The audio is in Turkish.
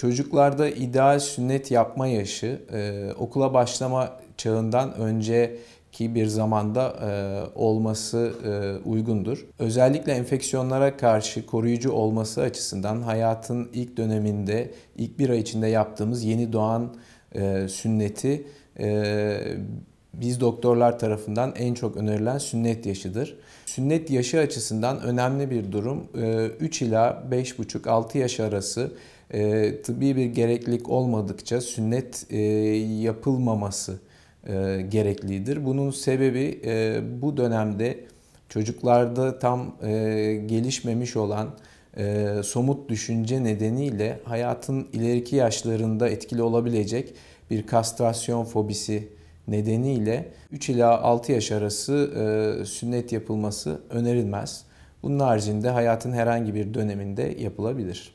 Çocuklarda ideal sünnet yapma yaşı okula başlama çağından önceki bir zamanda olması uygundur. Özellikle enfeksiyonlara karşı koruyucu olması açısından hayatın ilk döneminde, ilk bir ay içinde yaptığımız yeni doğan sünneti biz doktorlar tarafından en çok önerilen sünnet yaşıdır. Sünnet yaşı açısından önemli bir durum. 3 ila 5,5-6 yaş arası tıbbi bir gereklilik olmadıkça sünnet yapılmaması gereklidir. Bunun sebebi bu dönemde çocuklarda tam gelişmemiş olan somut düşünce nedeniyle hayatın ileriki yaşlarında etkili olabilecek bir kastrasyon fobisi nedeniyle 3 ila 6 yaş arası sünnet yapılması önerilmez. Bunun haricinde hayatın herhangi bir döneminde yapılabilir.